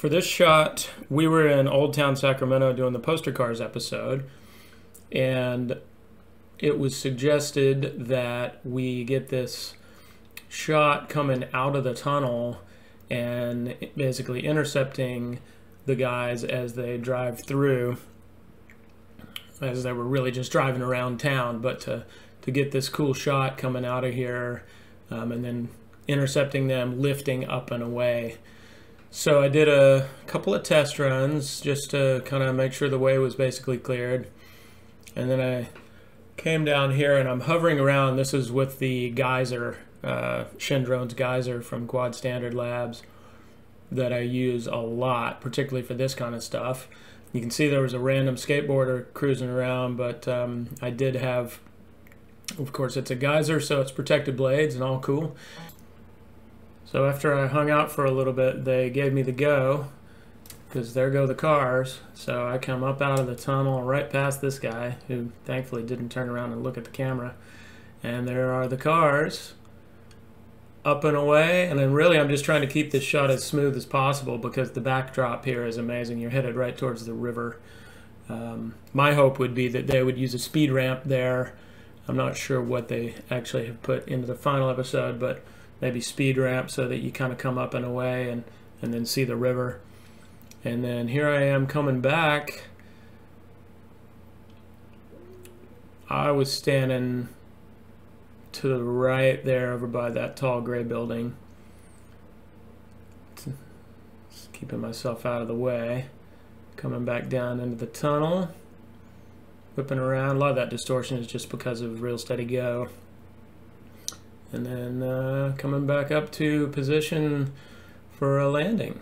For this shot, we were in Old Town Sacramento doing the Poster Cars episode, and it was suggested that we get this shot coming out of the tunnel and basically intercepting the guys as they drive through, as they were really just driving around town, but to get this cool shot coming out of here and then intercepting them, lifting up and away. So I did a couple of test runs just to kind of make sure the way was basically cleared. And then I came down here and I'm hovering around. This is with the geyser, Shendrones Geyser from Quad Standard Labs that I use a lot, particularly for this kind of stuff. You can see there was a random skateboarder cruising around, but I did have, of course, it's a geyser, so it's protected blades and all cool. So after I hung out for a little bit, they gave me the go, because there go the cars. So I come up out of the tunnel right past this guy, who thankfully didn't turn around and look at the camera. And there are the cars, up and away. And then really I'm just trying to keep this shot as smooth as possible, because the backdrop here is amazing. You're headed right towards the river. My hope would be that they would use a speed ramp there. I'm not sure what they actually have put into the final episode, but maybe speed ramp so that you kind of come up and away and then see the river. And then here I am coming back. I was standing to the right there over by that tall gray building. Just keeping myself out of the way. Coming back down into the tunnel. Whipping around. A lot of that distortion is just because of real steady go. And then coming back up to position for a landing.